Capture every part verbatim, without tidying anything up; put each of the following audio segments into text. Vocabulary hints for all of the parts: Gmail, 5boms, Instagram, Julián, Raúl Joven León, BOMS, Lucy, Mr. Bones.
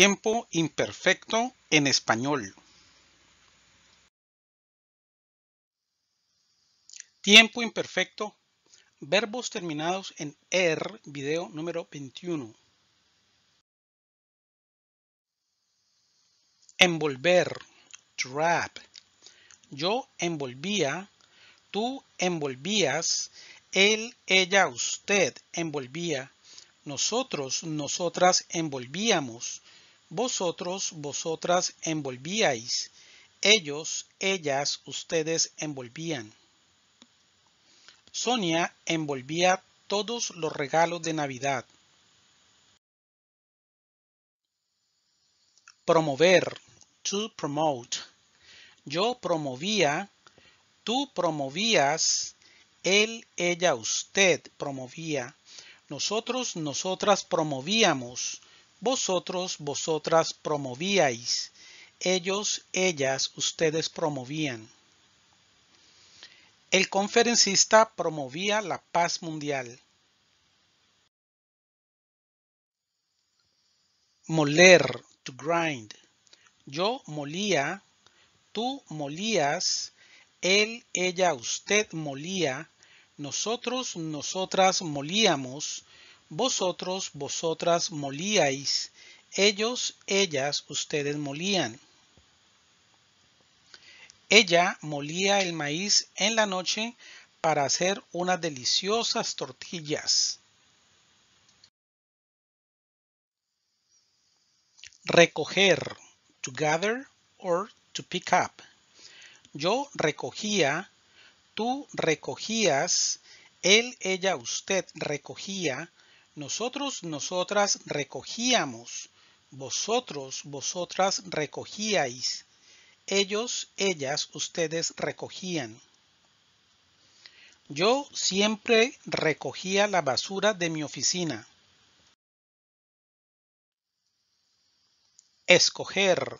Tiempo imperfecto en español. Tiempo imperfecto. Verbos terminados en er, video número veintiuno. Envolver, trap. Yo envolvía, tú envolvías, él, ella, usted envolvía, nosotros, nosotras envolvíamos, vosotros, vosotras envolvíais, ellos, ellas, ustedes envolvían. Sonia envolvía todos los regalos de Navidad. Promover, to promote. Yo promovía, tú promovías, él, ella, usted promovía, nosotros, nosotras promovíamos, vosotros, vosotras promovíais, ellos, ellas, ustedes promovían. El conferencista promovía la paz mundial. Moler, to grind. Yo molía, tú molías, él, ella, usted molía, nosotros, nosotras molíamos, vosotros, vosotras molíais, ellos, ellas, ustedes molían. Ella molía el maíz en la noche para hacer unas deliciosas tortillas. Recoger, to gather or to pick up. Yo recogía, tú recogías, él, ella, usted recogía, nosotros, nosotras recogíamos, vosotros, vosotras recogíais. Ellos, ellas, ustedes recogían. Yo siempre recogía la basura de mi oficina. Escoger,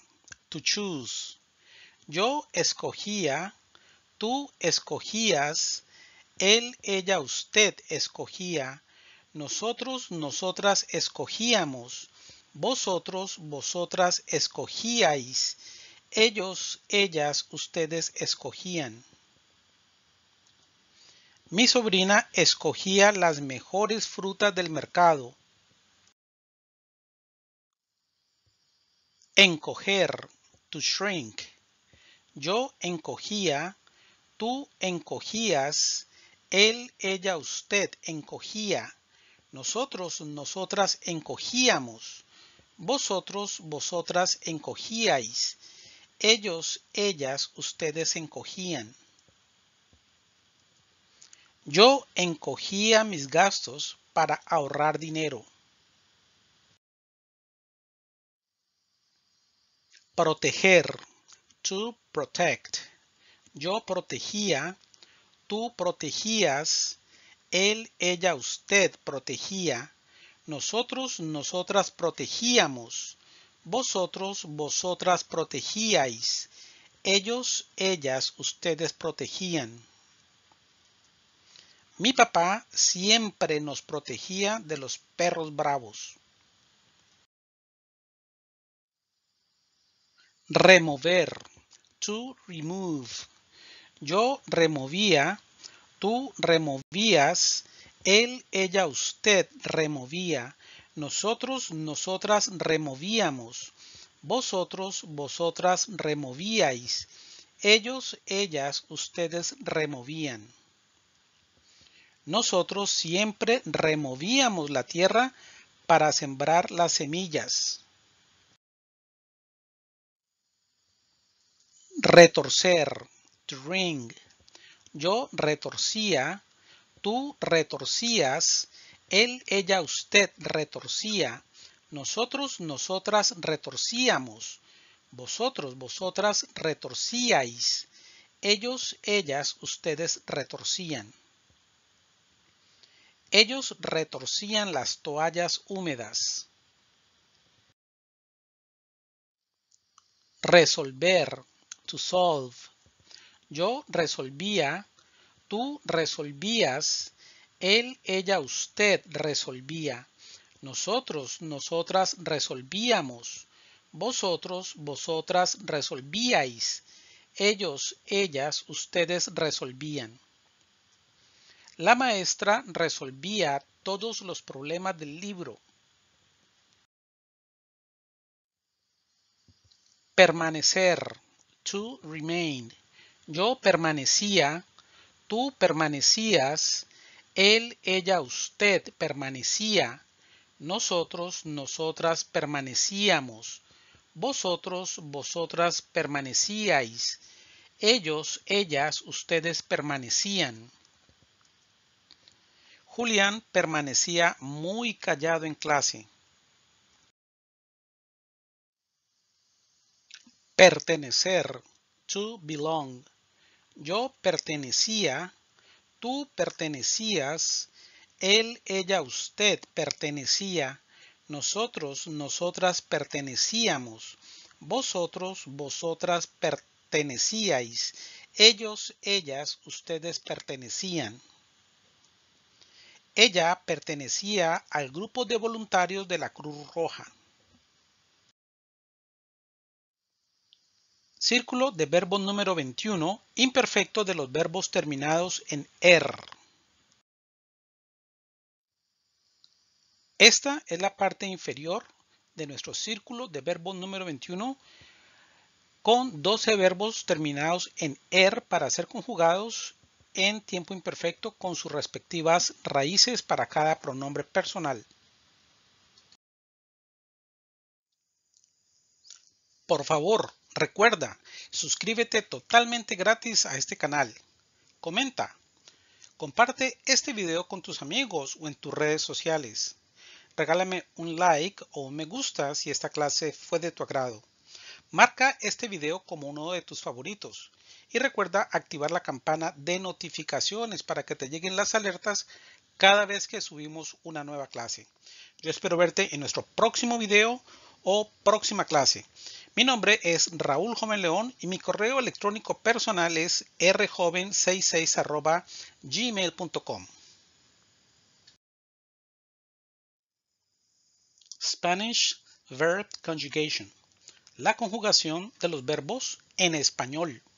to choose. Yo escogía, tú escogías, él, ella, usted escogía, nosotros, nosotras escogíamos, vosotros, vosotras escogíais. Ellos, ellas, ustedes escogían. Mi sobrina escogía las mejores frutas del mercado. Encoger, to shrink. Yo encogía, tú encogías, él, ella, usted encogía, nosotros, nosotras encogíamos, vosotros, vosotras encogíais. Ellos, ellas, ustedes encogían. Yo encogía mis gastos para ahorrar dinero. Proteger, to protect. Yo protegía, tú protegías, él, ella, usted protegía, nosotros, nosotras protegíamos. Vosotros, vosotras protegíais. Ellos, ellas, ustedes protegían. Mi papá siempre nos protegía de los perros bravos. Remover, to remove. Yo removía, tú removías, él, ella, usted removía. Nosotros, nosotras removíamos, vosotros, vosotras removíais, ellos, ellas, ustedes removían. Nosotros siempre removíamos la tierra para sembrar las semillas. Retorcer, to wring. Yo retorcía, tú retorcías, él, ella, usted retorcía, nosotros, nosotras retorcíamos, vosotros, vosotras retorcíais, ellos, ellas, ustedes retorcían. Ellos retorcían las toallas húmedas. Resolver, to solve. Yo resolvía, tú resolvías, él, ella, usted resolvía. Nosotros, nosotras resolvíamos. Vosotros, vosotras resolvíais. Ellos, ellas, ustedes resolvían. La maestra resolvía todos los problemas del libro. Permanecer. To remain. Yo permanecía. Tú permanecías. Él, ella, usted permanecía. Nosotros, nosotras permanecíamos. Vosotros, vosotras permanecíais. Ellos, ellas, ustedes permanecían. Julián permanecía muy callado en clase. Pertenecer. To belong. Yo pertenecía. Tú pertenecías. Él, ella, usted pertenecía. Nosotros, nosotras pertenecíamos. Vosotros, vosotras pertenecíais. Ellos, ellas, ustedes pertenecían. Ella pertenecía al grupo de voluntarios de la Cruz Roja. Círculo de verbos número veintiuno, imperfecto de los verbos terminados en er. Esta es la parte inferior de nuestro círculo de verbos número veintiuno con doce verbos terminados en er para ser conjugados en tiempo imperfecto con sus respectivas raíces para cada pronombre personal. Por favor, recuerda, suscríbete totalmente gratis a este canal. Comenta, comparte este video con tus amigos o en tus redes sociales. Regálame un like o un me gusta si esta clase fue de tu agrado. Marca este video como uno de tus favoritos. Y recuerda activar la campana de notificaciones para que te lleguen las alertas cada vez que subimos una nueva clase. Yo espero verte en nuestro próximo video o próxima clase. Mi nombre es Raúl Joven León y mi correo electrónico personal es erre joven sesenta y seis arroba gmail punto com. Spanish Verb Conjugation. La conjugación de los verbos en español.